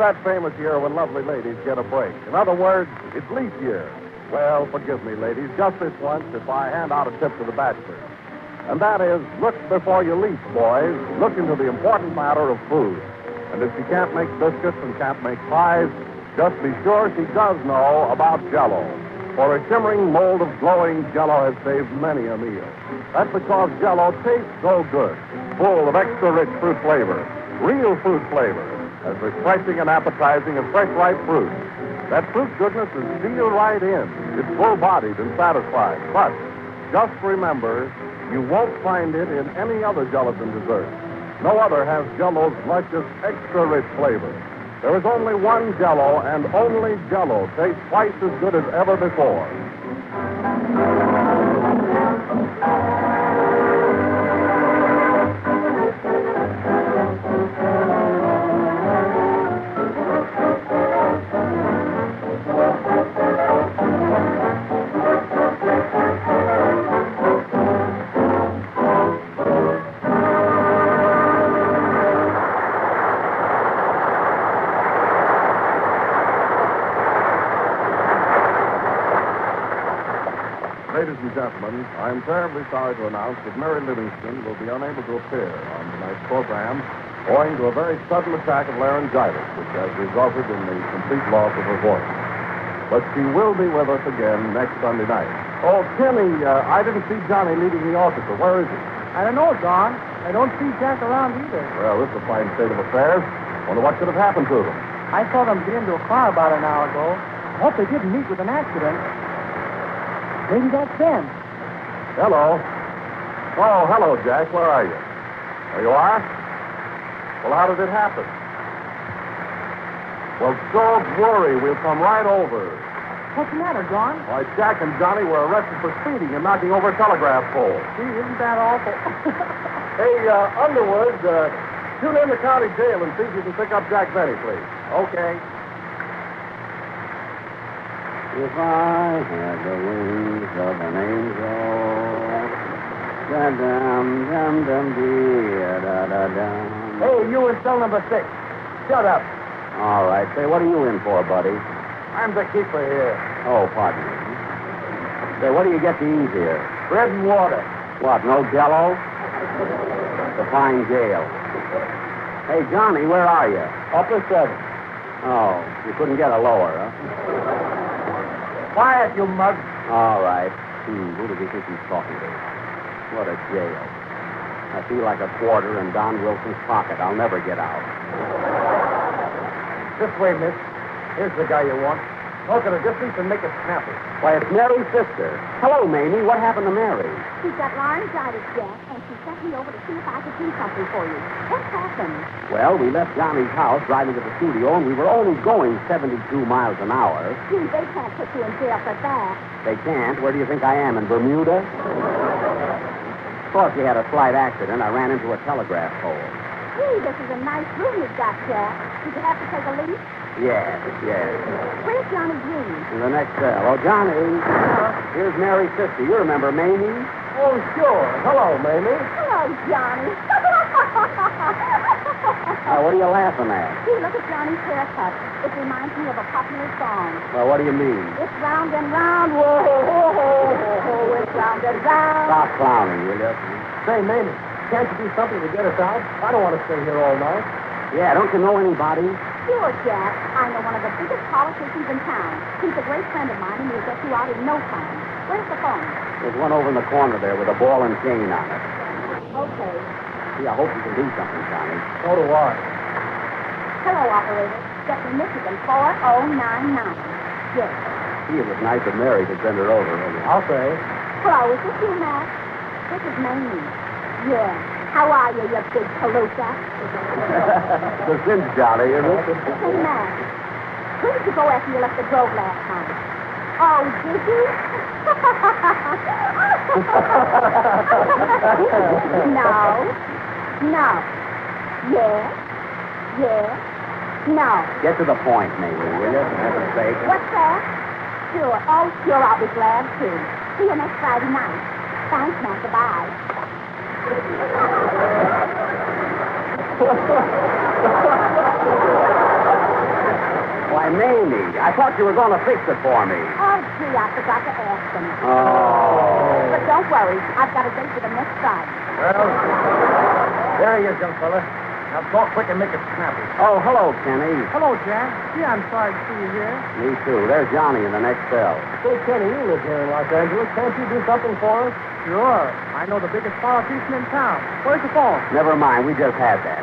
That famous year when lovely ladies get a break. In other words, it's leap year. Well, forgive me, ladies, just this once if I hand out a tip to the bachelors. And that is, look before you leap, boys. Look into the important matter of food. And if she can't make biscuits and can't make pies, just be sure she does know about Jell-O. For a shimmering mold of glowing Jell-O has saved many a meal. That's because Jell-O tastes so good, full of extra rich fruit flavor, real fruit flavor, as refreshing and appetizing as fresh ripe fruit. That fruit goodness is sealed right in. It's full-bodied and satisfying. But just remember, you won't find it in any other gelatin dessert. No other has Jell-O's luscious, extra-rich flavor. There is only one Jell-O, and only Jell-O tastes twice as good as ever before. Gentlemen, I'm terribly sorry to announce that Mary Livingston will be unable to appear on tonight's program owing to a very sudden attack of laryngitis, which has resulted in the complete loss of her voice. But she will be with us again next Sunday night. Oh, Kenny, I didn't see Johnny leaving the orchestra. Where is he? I don't know, Don. I don't see Jack around either. Well, this is a fine state of affairs. Wonder what could have happened to them. I saw them get into a car about an hour ago. I hope they didn't meet with an accident. Maybe that's Ben. Hello. Oh, hello, Jack. Where are you? There you are? Well, how did it happen? Well, don't worry. We'll come right over. What's the matter, John? Why, Jack and Johnny were arrested for speeding and knocking over a telegraph pole. Gee, isn't that awful? Hey, Underwood, tune in the county jail and see if you can pick up Jack Benny, please. Okay. If I had the wings of an angel, da-dum-dum-dum-dee-da-da-dum. Hey, you in cell number 6. Shut up. All right. Say, what are you in for, buddy? I'm the keeper here. Oh, pardon me. Say, what do you get to eat here? Bread and water. What, no Jell-O? The fine jail. Hey, Johnny, where are you? Upper 7. Oh, you couldn't get a lower, huh? Quiet, you mug. All right. Who does he think he's talking to? What a jail. I feel like a quarter in Don Wilson's pocket. I'll never get out. This way, miss. Here's the guy you want. Talk at a distance and make it snappy. Why, it's Mary's sister. Hello, Mamie. What happened to Mary? She's got laryngitis, Jack, and she sent me over to see if I could do something for you. What happened? Well, we left Johnny's house driving to the studio, and we were only going 72 miles an hour. Gee, they can't put you in jail for that. They can't? Where do you think I am, in Bermuda? Of course, we had a slight accident. I ran into a telegraph pole. Gee, this is a nice room you've got, Jack. Did you have to take a leak? Yes. Where's Johnny Green? In the next cell. Oh, Johnny. Here's Mary's sister. You remember Mamie? Oh, sure. Hello, Mamie. Hello, Johnny. What are you laughing at? See, look at Johnny's haircut. It reminds me of a popular song. Well, what do you mean? It's round and round. Whoa, whoa, whoa, whoa, whoa. It's round and round. Stop clowning, will you? Say, Mamie, can't you do something to get us out? I don't want to stay here all night. Yeah, don't you know anybody? Sure, Jack. I know one of the biggest politicians in town. He's a great friend of mine, and he'll get you out in no time. Where's the phone? There's one over in the corner there with a ball and chain on it. Okay. Gee, I hope you can do something, Johnny. So do I. Hello, operator. Get me Michigan 4099. Yes. Gee, it was nice of Mary to send her over, wasn't it? I'll say. Hello, is this you, Matt? This is Mamie. Yeah. How are you, you big palooza? This is jolly, isn't it? Hey, Matt, who did you go after you left the grove last time? Oh, did you? No. No. Yes. Yes. No. Get to the point, maybe, will you? What's that? Sure. Oh, sure, I'll be glad to. See you next Friday night. Thanks, Matt. Goodbye. Why, Mamie, I thought you were going to fix it for me. Oh, gee, I forgot to ask them. Oh. But don't worry. I've got a date for them next Friday. Well, there he is, young fella. Now, talk quick and make it snappy. Oh, hello, Kenny. Hello, Jack. Yeah, I'm sorry to see you here. Me too. There's Johnny in the next cell. Say, Kenny, you live here in Los Angeles. Can't you do something for us? Sure. I know the biggest politician in town. Where's the phone? Never mind. We just had that.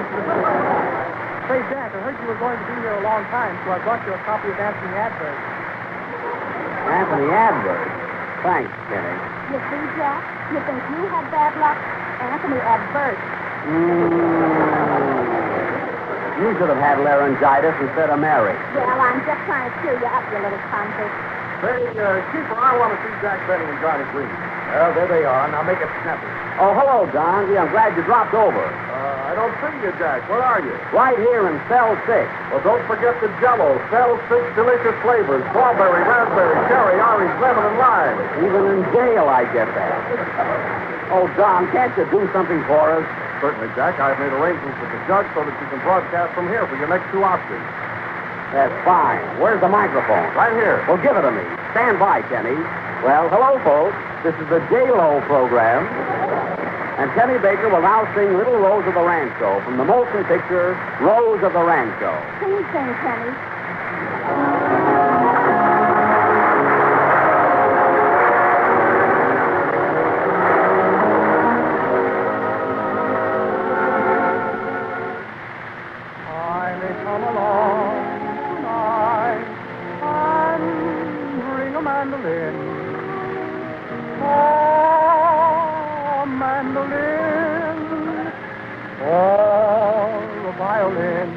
Say, Jack, I heard you were going to be here a long time, so I brought you a copy of Anthony Adverse. Anthony Adverse? Thanks, Kenny. You see, Jack, you think you had bad luck? Anthony Adverse. You should have had laryngitis instead of Mary. Well, I'm just trying to cheer you up, you little convict. Hey, Keeper, I want to see Jack Benny and Johnny Green. Well, there they are. Now make it snappy. Oh, hello, Don. Yeah, I'm glad you dropped over. I don't see you, Jack. Where are you? Right here in cell 6. Well, don't forget the Jell-O. Cell 6 delicious flavors. Strawberry, raspberry, cherry, orange, lemon, and lime. Even in jail, I get that. Oh, Don, can't you do something for us? Certainly, Jack. I've made arrangements with the judge so that you can broadcast from here for your next two options. That's fine. Where's the microphone? Right here. Well, give it to me. Stand by, Kenny. Well, hello, folks. This is the Jell-O program. And Kenny Baker will now sing Little Rose of the Rancho from the motion picture, Rose of the Rancho. Please sing, Kenny. I may come along tonight and bring a mandolin. Or a violin.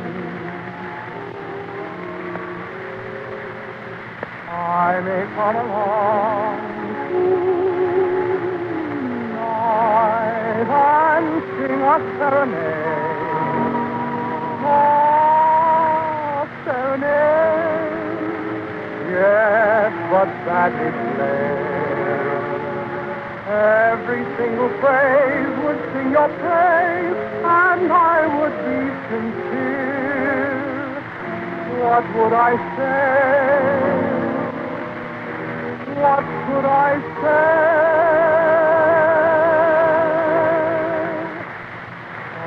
I may come along tonight and sing a serenade. Oh, serenade. Yes, but badly played. Every single phrase would sing your praise, and I would be sincere. What would I say? What could I say?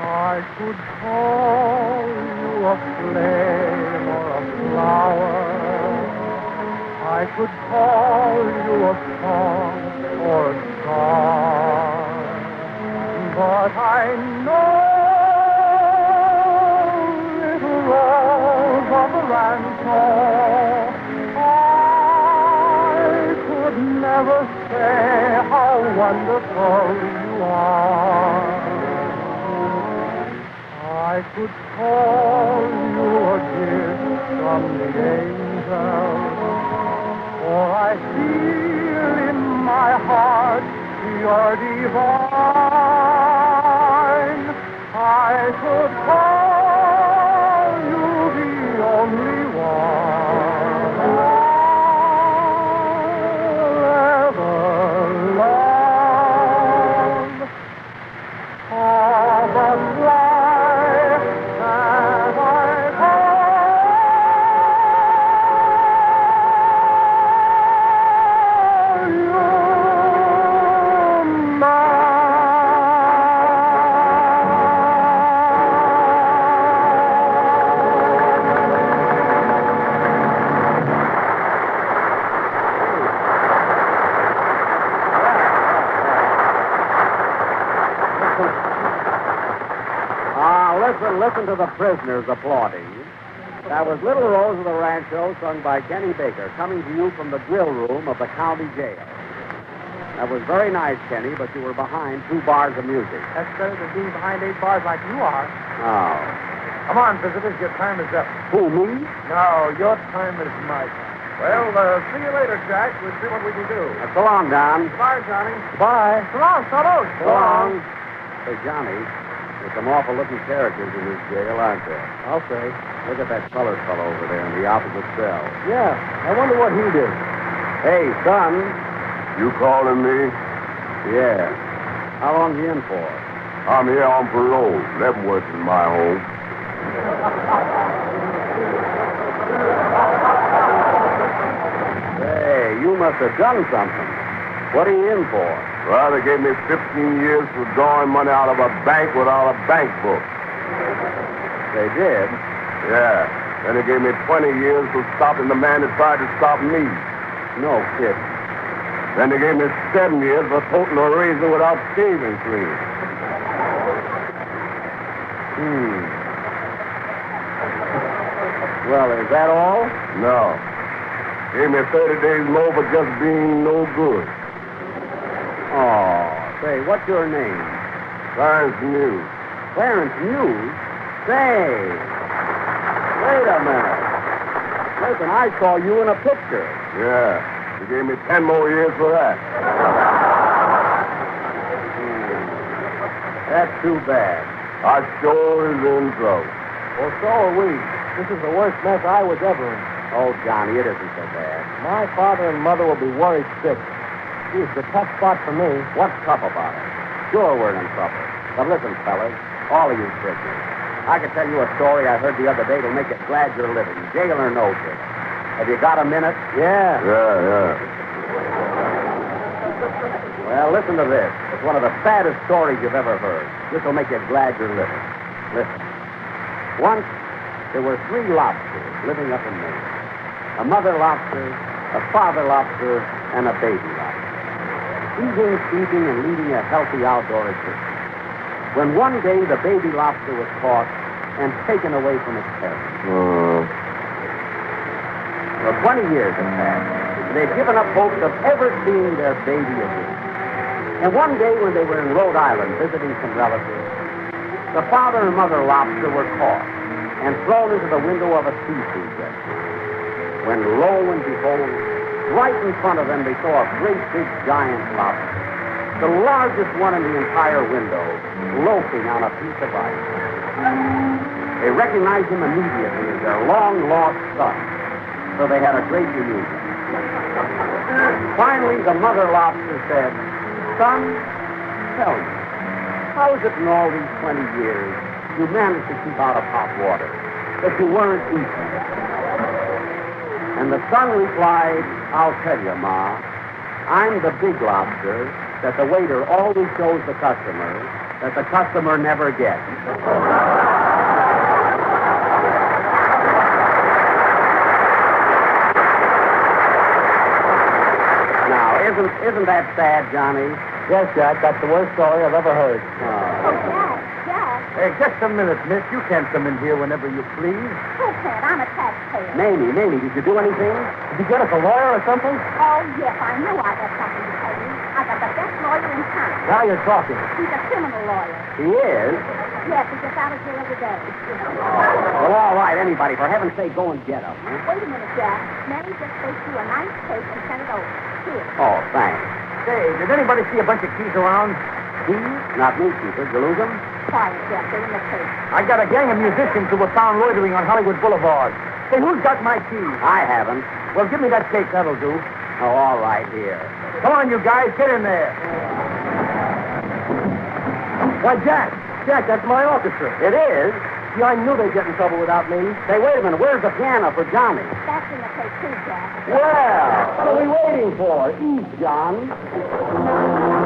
I could call you a flame or a flower. I could call you a song or a star. But I know Rose of the Rancho, I could never say how wonderful you are. I could call you a gift from the angels, for I feel in my heart you're divine. I could call to the prisoners applauding. That was Little Rose of the Rancho, sung by Kenny Baker, coming to you from the grill room of the county jail. That was very nice, Kenny, but you were behind 2 bars of music. That's better than being behind 8 bars like you are. Oh. Come on, visitors, your time is up. Who, me? No, your time is mine. Well, see you later, Jack. We'll see what we can do. So long, Don. Bye, Johnny. Bye. So long, fellows. So long. Hey, Johnny, there's some awful-looking characters in this jail, aren't there? I'll say. Look at that colored fellow over there in the opposite cell. Yeah, I wonder what he did. Hey, son. You calling me? Yeah. How long you in for? I'm here on parole. Leavenworth is my home. Hey, you must have done something. What are you in for? Well, they gave me 15 years for drawing money out of a bank without a bank book. They did? Yeah. Then they gave me 20 years for stopping the man that tried to stop me. No kidding. Then they gave me 7 years for poking a razor without shaving cream. Well, is that all? No. Gave me 30 days more for just being no good. Oh, say, what's your name? Clarence News. Clarence News? Say, wait a minute. Listen, I saw you in a picture. Yeah. You gave me 10 more years for that. That's too bad. I sure is in trouble. Well, so are we. This is the worst mess I was ever in. Oh, Johnny, it isn't so bad. My father and mother will be worried sick. Geez, the tough spot for me. What's tough about it? Sure, we're in trouble. But listen, fellas, all of you prisoners, I can tell you a story I heard the other day that'll make you glad you're living. Jail or no jail. Have you got a minute? Yeah. Well, listen to this. It's one of the saddest stories you've ever heard. This will make you glad you're living. Listen. Once, there were 3 lobsters living up in Maine. A mother lobster, a father lobster, and a baby lobster. Eating, feeding, and leading a healthy outdoor existence. When one day the baby lobster was caught and taken away from its parents. For 20 years had passed. They'd given up hopes of ever seeing their baby again. And one day when they were in Rhode Island visiting some relatives, the father and mother lobster were caught and thrown into the window of a seafood restaurant. When lo and behold, right in front of them they saw a great big giant lobster, the largest one in the entire window, loafing on a piece of ice. They recognized him immediately as their long-lost son, so they had a great reunion. Finally, the mother lobster said, "Son, tell me, how is it in all these 20 years you managed to keep out of hot water, that you weren't eaten?" And the son replied, "I'll tell you, Ma. I'm the big lobster that the waiter always shows the customer, that the customer never gets." Isn't that sad, Johnny? Yes, Jack. That's the worst story I've ever heard. Oh, Jack. Hey, just a minute, miss. You can't come in here whenever you please. Who can't? I'm a taxpayer. Mamie, did you do anything? Did you get us a lawyer or something? Oh, yes. I knew I had something to tell you. I got the best lawyer in town. Now you're talking. He's a criminal lawyer. He is? Yes, he just out of jail today. Well, all right, anybody. For heaven's sake, go and get him. Huh? Wait a minute, Jack. Mamie just goes through a nice case and sent it over. Oh, thanks. Say, did anybody see a bunch of keys around? Keys? Not me, Keeper. Did you lose them? Quiet, Jeff. They're in the case. I got a gang of musicians who were found loitering on Hollywood Boulevard. Say, who's got my keys? I haven't. Well, give me that case. That'll do. Oh, all right, here. Come on, you guys. Get in there. Why, Jack, that's my orchestra. It is? See, I knew they'd get in trouble without me. Say, wait a minute. Where's the piano for Johnny? That's in the case, too, Jack. Well, what are we waiting for? Ease, John.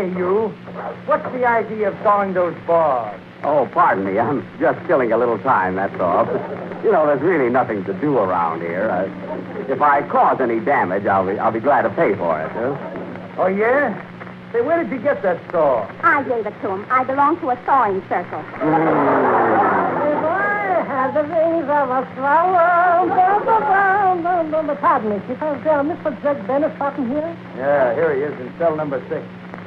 Say, you, what's the idea of selling those bars? Oh, pardon me. I'm just killing a little time, that's all. You know, there's really nothing to do around here. If I cause any damage, I'll be glad to pay for it. Huh? Oh, yeah? Say, where did you get that saw? I gave it to him. I belong to a sawing circle. I have the wings of a swallow. Pardon me, Chief. I was there. Mr. Jack Benny stopping here? Yeah, here he is in cell number 6.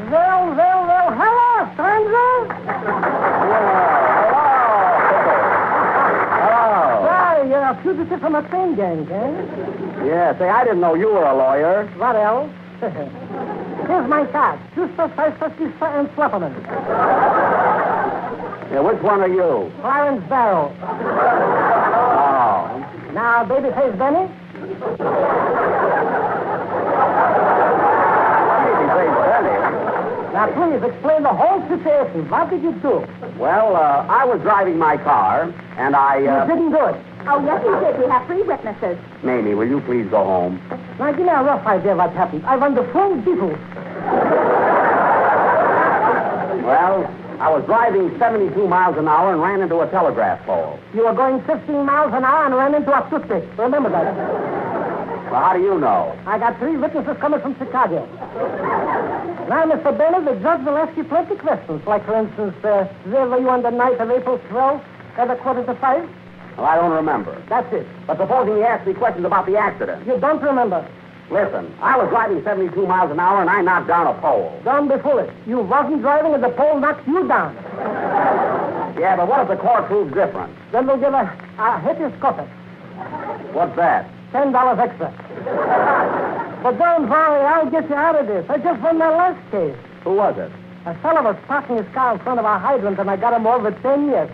Well, hello, stranger. Hello. Why, you're a fugitive from a train gang, eh? Yeah, say, I didn't know you were a lawyer. What else? Here's my card. Chusta, Festa, Chusta and Slapperman. Yeah, which one are you? Lawrence Barrow. Oh. Now, babyface Benny? Now, please, explain the whole situation. What did you do? Well, I was driving my car, and I... You didn't do it. Oh, yes, you did. We have 3 witnesses. Mamie, will you please go home? Now, give me a rough idea of what happened. I want the full details. Well, I was driving 72 miles an hour and ran into a telegraph pole. You were going 15 miles an hour and ran into a toothpick. Remember that. Well, how do you know? I got 3 witnesses coming from Chicago. Now, Mr. Benny, the judge will ask you plenty of questions. Like, for instance, where were you on the night of April 12th at 4:45? Well, I don't remember. That's it. But supposing he asks me questions about the accident. You don't remember. Listen, I was driving 72 miles an hour, and I knocked down a pole. Don't be foolish. You wasn't driving, and the pole knocked you down. Yeah, but what if the court proves different? Then we'll give a hitter's coffee. What's that? $10 extra. But don't worry, I'll get you out of this. I just won my last case. Who was it? A fellow was parking his car in front of our hydrant, and I got him over 10 years.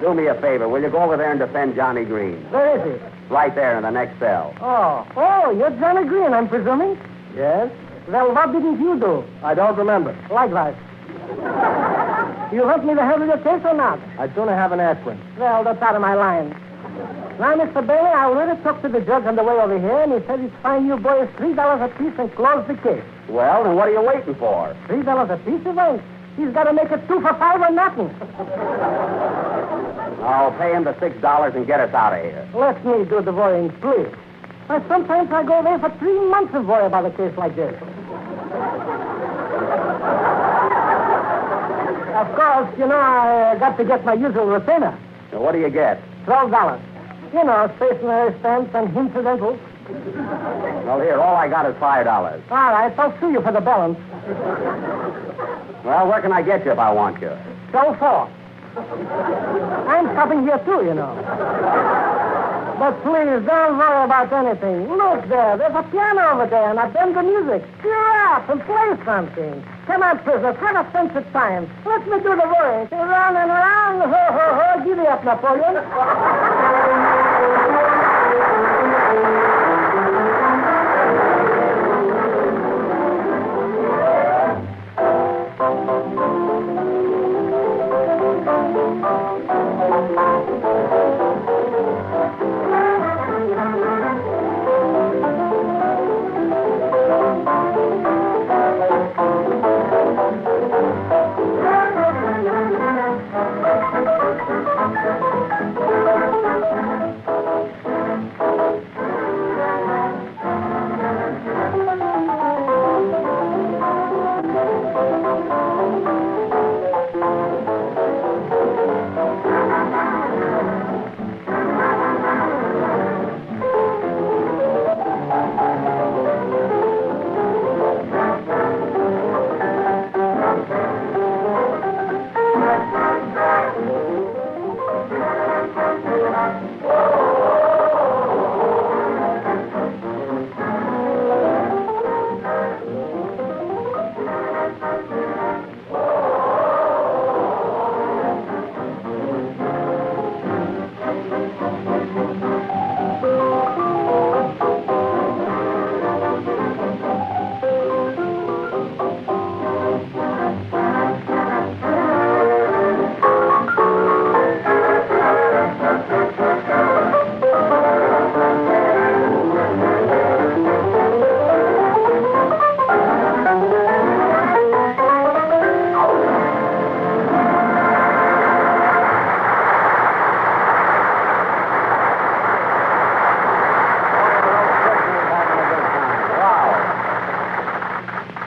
Do me a favor. Will you go over there and defend Johnny Green? Where is he? Right there in the next cell. Oh, you're Johnny Green, I'm presuming? Yes. Well, what didn't you do? I don't remember. Likewise. You want me to handle your case or not? I'd sooner have an aspirin. Well, that's out of my line. Now, Mr. Bailey, I already talked to the judge on the way over here, and he said he'd fine you boys $3 apiece and close the case. Well, then what are you waiting for? $3 apiece, he won't. He's got to make it 2 for $5 or nothing. I'll pay him the $6 and get us out of here. Let me do the worrying, please. Why, sometimes I go away for 3 months and worry about a case like this. Of course, you know, I got to get my usual retainer. So what do you get? $12. You know, stationery stamps and incidentals. Well, here, all I got is $5. All right, I'll sue you for the balance. Well, where can I get you if I want you? Go forth. I'm stopping here, too, you know. But please, don't worry about anything. Look there, there's a piano over there, and I've done the music. Cheer up and play something. Come on, prisoner, have a sense of time. Let me do the worrying. Run and run. Ho, ho, ho. Give me up, Napoleon.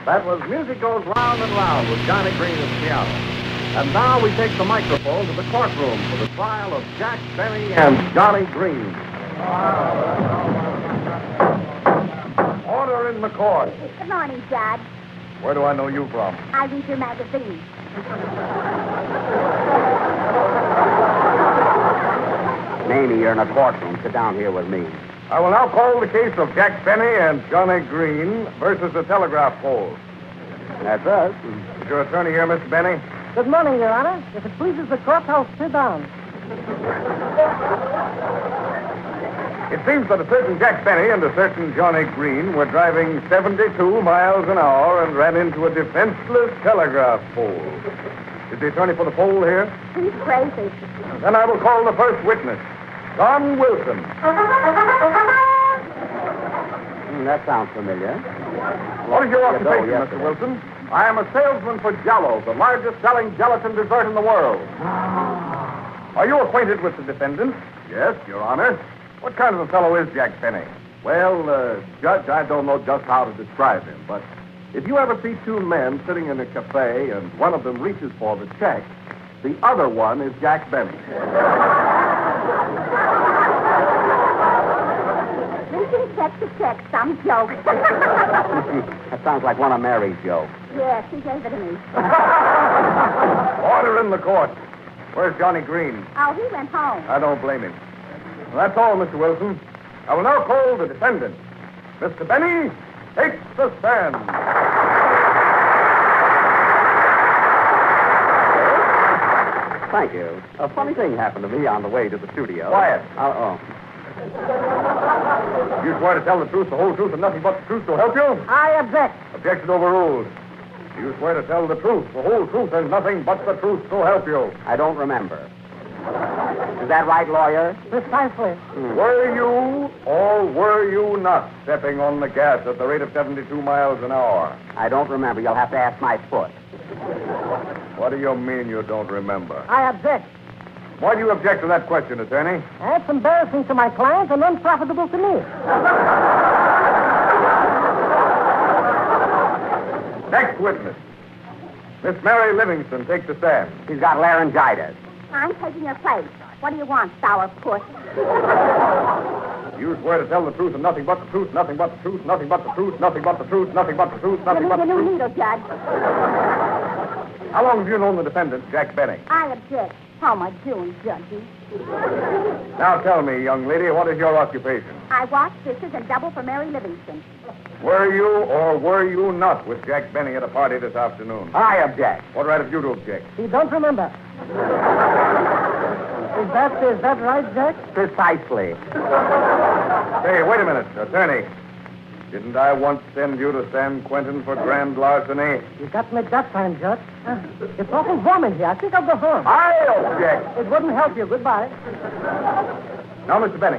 That was Music Goes Round and Round with Johnny Green of Seattle. And now we take the microphone to the courtroom for the trial of Jack Benny and Johnny Green. Order in the court. Good morning, Judge. Where do I know you from? I read your magazine. Mamie, you're in a courtroom. Sit down here with me. I will now call the case of Jack Benny and Johnny Green versus the telegraph poles. That's us. Is your attorney here, Mr. Benny? Good morning, Your Honor. If it pleases the court, I'll sit down. It seems that a certain Jack Benny and a certain Johnny Green were driving 72 miles an hour and ran into a defenseless telegraph pole. Is the attorney for the pole here? He's crazy. Then I will call the first witness. Don Wilson. That sounds familiar. What is your occupation, Mr. Wilson? I am a salesman for Jell-O, the largest selling gelatin dessert in the world. Are you acquainted with the defendant? Yes, Your Honor. What kind of a fellow is Jack Benny? Well, Judge, I don't know just how to describe him, but if you ever see two men sitting in a cafe and one of them reaches for the check, the other one is Jack Benny. Check to check, some joke. That sounds like one of Mary's jokes. Yes, he gave it to me. Order in the court. Where's Johnny Green? Oh, he went home. I don't blame him. Well, that's all, Mr. Wilson. I will now call the defendant. Mr. Benny, take the stand. Thank you. A funny thing happened to me on the way to the studio. Quiet. You swear to tell the truth, the whole truth, and nothing but the truth, so help you? I object. Objection overruled. You swear to tell the truth, the whole truth, and nothing but the truth, so help you? I don't remember. Is that right, lawyer? Precisely. Were you or were you not stepping on the gas at the rate of 72 miles an hour? I don't remember. You'll have to ask my foot. What do you mean you don't remember? I object. Why do you object to that question, attorney? That's embarrassing to my client and unprofitable to me. Next witness. Miss Mary Livingston, take the stand. She's got laryngitis. I'm taking your place. What do you want, sourpuss? You swear to tell the truth and nothing but the truth, nothing but the truth, nothing but the truth, nothing but the truth, nothing but the truth, nothing but the truth. Give me the new needle, Judge. How long have you known the defendant, Jack Benny? I object. How am I doing, Judgy? Now tell me, young lady, what is your occupation? I wash dishes and double for Mary Livingston. Were you or were you not with Jack Benny at a party this afternoon? I object. What right have you to object? You don't remember. Is that right, Jack? Precisely. Hey, wait a minute, attorney. Didn't I once send you to San Quentin for grand larceny? You got me that time, Judge. It's awful warm in here. I think I'll go home. I object. It wouldn't help you. Goodbye. Now, Mr. Benny,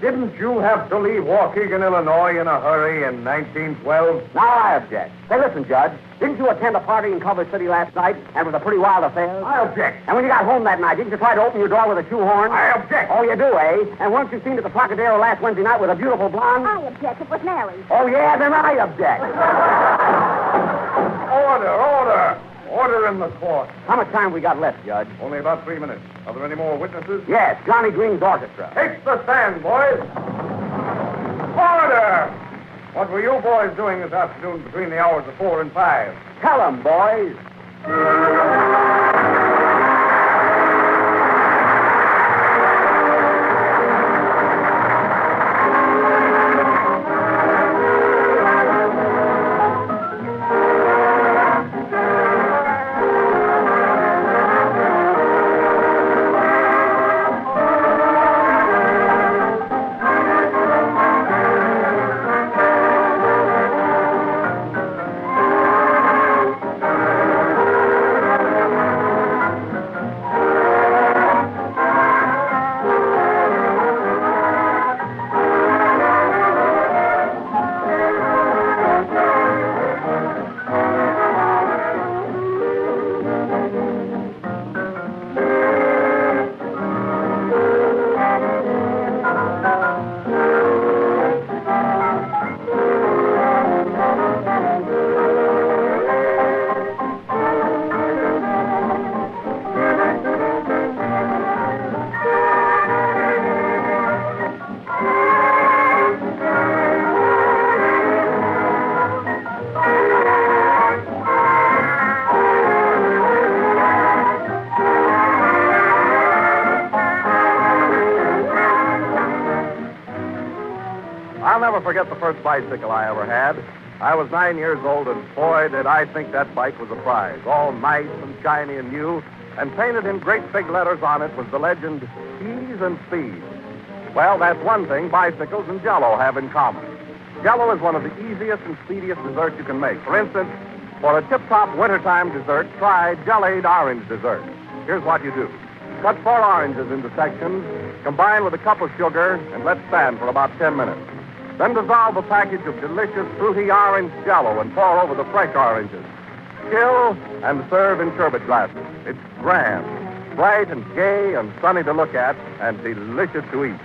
didn't you have to leave Waukegan, Illinois in a hurry in 1912? Now I object. Say, listen, Judge, didn't you attend a party in Culver City last night and it was a pretty wild affair? I object. And when you got home that night, didn't you try to open your door with a shoehorn? I object. Oh, you do, eh? And weren't you seen at the Pocadero last Wednesday night with a beautiful blonde? I object. It was Mary. Oh, yeah? Then I object. Order. Order in the court. How much time we got left, Judge? Only about 3 minutes. Are there any more witnesses? Yes, Johnny Green's orchestra. Take the stand, boys. Order! What were you boys doing this afternoon between the hours of 4 and 5? Tell 'em, boys. forget the first bicycle I ever had. I was 9 years old, and boy, did I think that bike was a prize. All nice and shiny and new, and painted in great big letters on it was the legend, Ease and Speed. Well, that's one thing bicycles and Jell-O have in common. Jell-O is one of the easiest and speediest desserts you can make. For instance, for a tip-top wintertime dessert, try jellied orange dessert. Here's what you do. Cut 4 oranges into sections, combine with a cup of sugar, and let stand for about 10 minutes. Then dissolve a package of delicious fruity orange Jell-O and pour over the fresh oranges. Chill and serve in sherbet glasses. It's grand, bright and gay and sunny to look at and delicious to eat.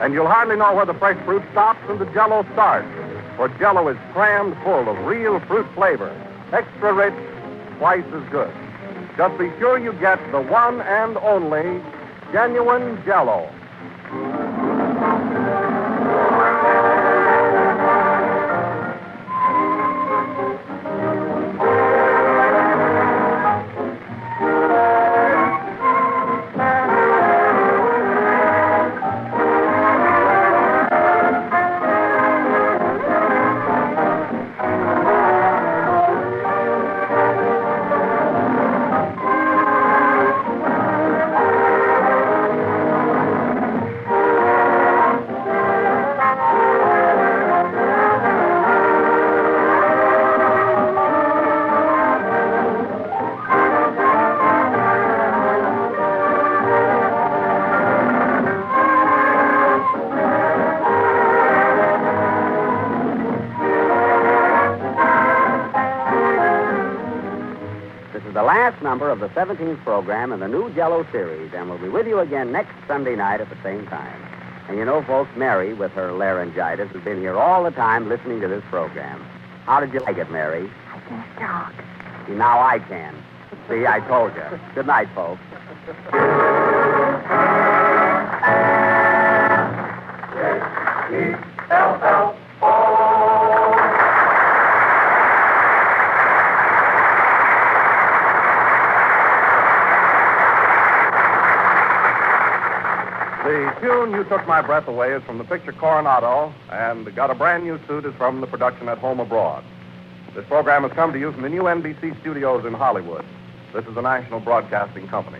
And you'll hardly know where the fresh fruit stops and the Jell-O starts, for Jell-O is crammed full of real fruit flavor. Extra rich, twice as good. Just be sure you get the one and only genuine Jell-O. Number of the 17th program in the new Jell-O series, and we'll be with you again next Sunday night at the same time. And you know, folks, Mary, with her laryngitis, has been here all the time listening to this program. How did you like it, Mary? I can't talk. See, now I can. See, I told you. Good night, folks. J-E-L-L. The tune You Took My Breath Away is from the picture Coronado, and Got a Brand New Suit is from the production At Home Abroad. This program has come to you from the new NBC studios in Hollywood. This is the National Broadcasting Company.